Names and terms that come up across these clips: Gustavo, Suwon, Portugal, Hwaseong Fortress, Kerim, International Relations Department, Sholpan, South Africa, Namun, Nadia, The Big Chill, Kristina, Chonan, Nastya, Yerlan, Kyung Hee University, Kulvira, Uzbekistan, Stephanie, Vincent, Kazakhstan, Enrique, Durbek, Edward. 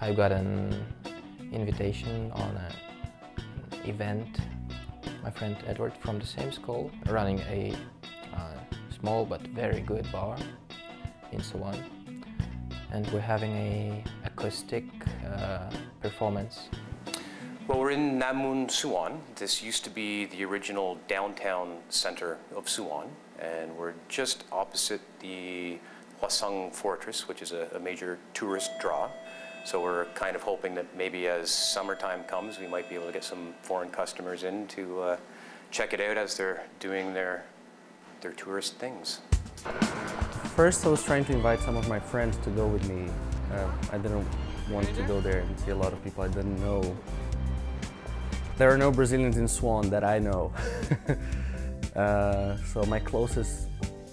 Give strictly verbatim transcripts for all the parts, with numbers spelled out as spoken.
I got an invitation on an event. My friend Edward from the same school running a uh, small but very good bar in Suwon, and we're having a acoustic uh, performance. Well, we're in Namun, Suwon. This used to be the original downtown center of Suwon, and we're just opposite the Hwaseong Fortress, which is a, a major tourist draw. So we're kind of hoping that maybe as summertime comes, we might be able to get some foreign customers in to uh, check it out as they're doing their, their tourist things. First, I was trying to invite some of my friends to go with me. Uh, I didn't want to go there and see a lot of people I didn't know. There are no Brazilians in Suwon that I know. uh, so my closest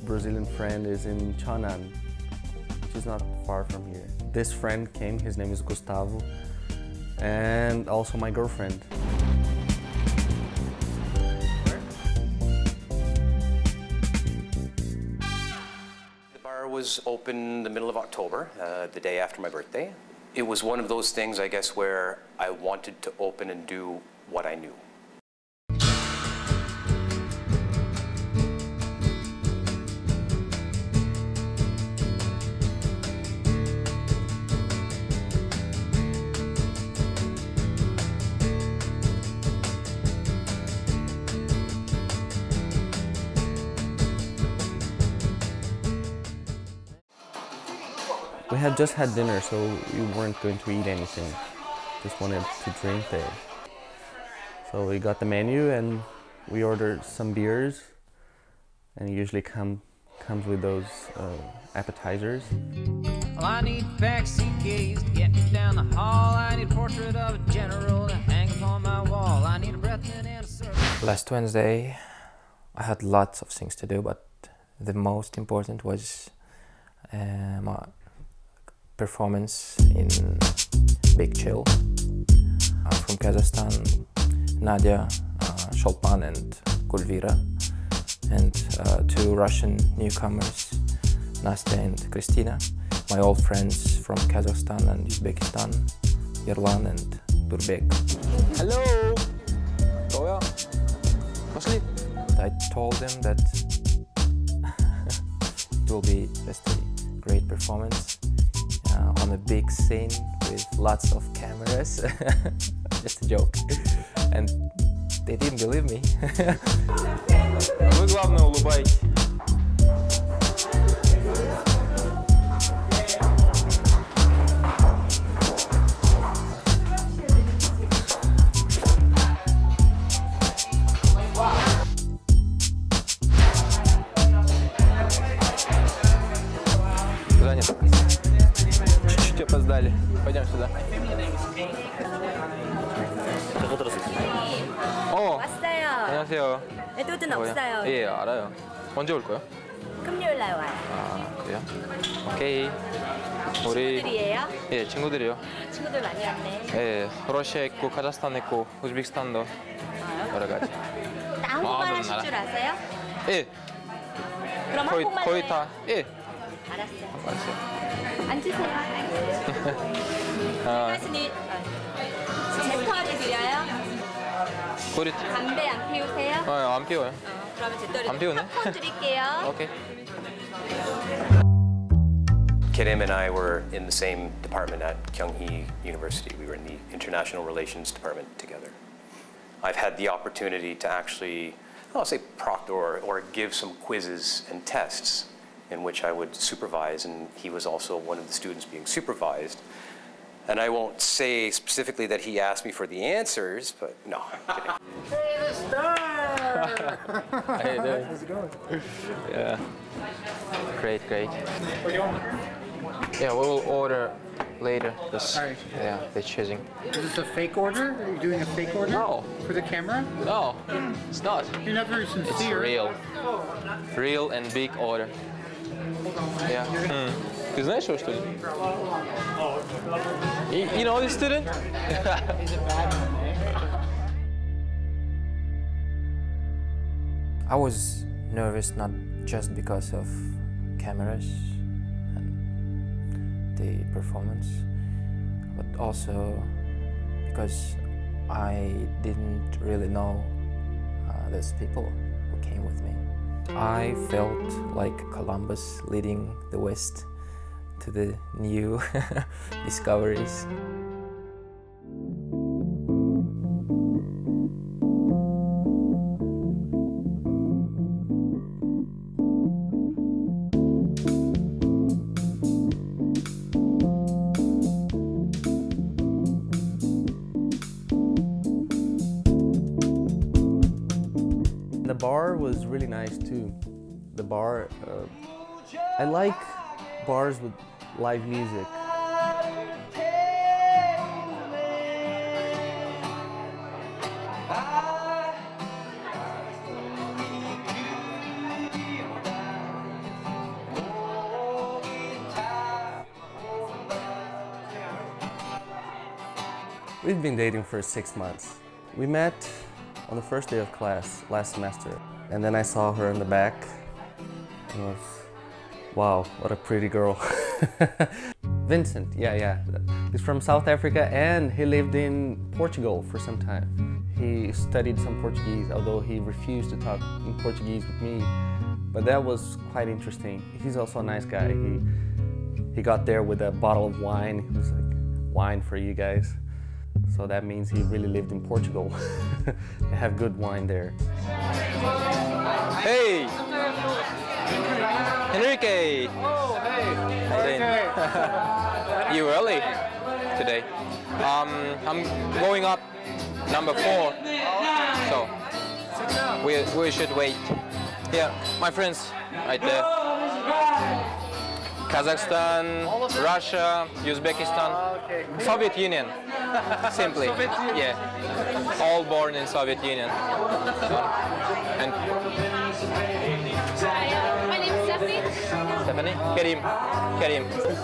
Brazilian friend is in Chonan, which is not far from here. This friend came, his name is Gustavo, and also my girlfriend. The bar was open the middle of October, uh, the day after my birthday. It was one of those things, I guess, where I wanted to open and do what I knew. We had just had dinner, so we weren't going to eat anything. Just wanted to drink there. So we got the menu and we ordered some beers, and usually come comes with those uh, appetizers. Well, I need backseat gaze to get me down the hall. I need a portrait of a general to hang upon my wall. I need a breath and a circle. Last Wednesday, I had lots of things to do, but the most important was uh, my performance in Big Chill. Uh, from Kazakhstan, Nadia, uh, Sholpan and Kulvira, and uh, two Russian newcomers, Nastya and Kristina, my old friends from Kazakhstan and Uzbekistan, Yerlan and Durbek. Hello! I told them that it will be just a great performance. Uh, on a big scene with lots of cameras. Just a joke. And they didn't believe me. Вы главное улыбайтесь. Пойдем сюда. О, 안녕하세요. 에드워드는 없어요. 예, 알아요. 언제 올 거예요? 금요일 날 와요. 아, 그래요? 오케이. 우리 친구들이에요? 예, 친구들이요. 친구들 많이 왔네. 예, 러시아 있고, 카자흐스탄 있고, 우즈베키스탄도 여러 가지. 다 한국말 하실 줄 아세요? 예. 그럼 거의 거의 다. 예. 알았어요. 알았어요. 앉으세요. 아. 제터를 드려요? 고리. 담배 안 피우세요? 어, 안 피워요. 어, 그러면 제터를 안 피우네. 팝콘 드릴게요. Okay. Kerim and I were in the same department at Kyung Hee University. We were in the International Relations Department together. I've had the opportunity to actually, I'll say, proctor or, or give some quizzes and tests in which I would supervise, and he was also one of the students being supervised. And I won't say specifically that he asked me for the answers, but no, I'm kidding. Hey, the star! How you doing? How's it going? Yeah. Great, great. What do you want? Yeah, we will order later. This, all right. Yeah, they're choosing. Is this a fake order? Are you doing a fake order? No. For the camera? No, it's not. You're not very sincere. It's real. Real and big order. Yeah. Mm. Ты знаешь его, что ли? You know this student? I was nervous not just because of cameras and the performance, but also because I didn't really know uh, those people who came with me. I felt like Columbus leading the West to the new discoveries. The bar was really nice too. The bar, uh, I like bars with live music. We've been dating for six months. We met on the first day of class last semester, and then I saw her in the back and was, wow, what a pretty girl. Vincent, yeah, yeah. He's from South Africa and he lived in Portugal for some time. He studied some Portuguese, although he refused to talk in Portuguese with me. But that was quite interesting. He's also a nice guy. He, he got there with a bottle of wine. He was like, wine for you guys. So that means he really lived in Portugal. They have good wine there. Hey! Enrique! Oh, hey! How are you doing? You early today. Um, I'm going up number four, so we, we should wait. Yeah, my friends right there. Kazakhstan, Russia, Uzbekistan, Soviet Union, simply. Yeah, all born in Soviet Union. And Stephanie? Kerim. Kerim.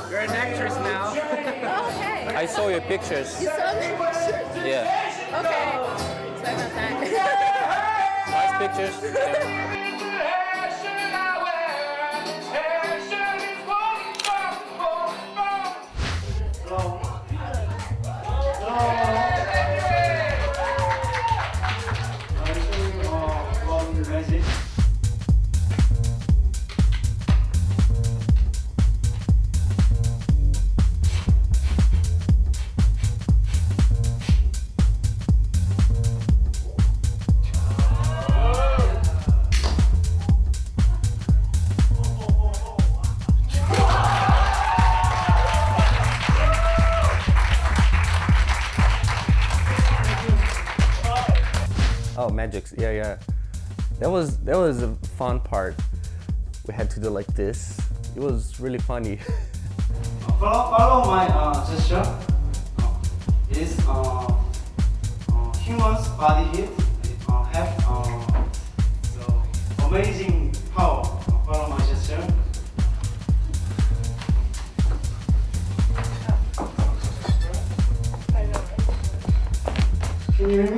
You're an actress now. Okay. I saw your pictures. You saw my pictures? Yeah. Okay. Second time. Nice pictures. Yeah. Yeah, yeah. That was that was a fun part. We had to do like this. It was really funny. follow, follow my uh, gesture. Uh, it is uh, uh, human's body heat. It uh, have uh, so amazing power. Uh, follow my gesture. Can you hear me?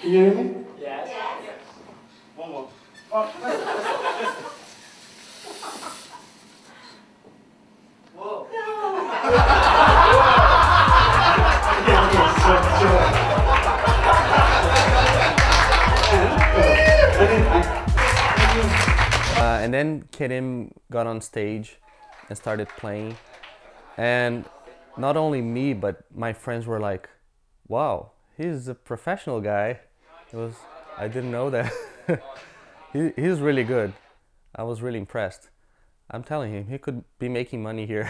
Can you hear me? Yes. Yes. One more. Oh, listen, listen, listen. Whoa. No. Yeah, yeah, sure, sure. Uh, and then Kerim got on stage and started playing. And not only me, but my friends were like, wow, he's a professional guy. It was, I didn't know that. he, he's really good. I was really impressed. I'm telling him, he could be making money here.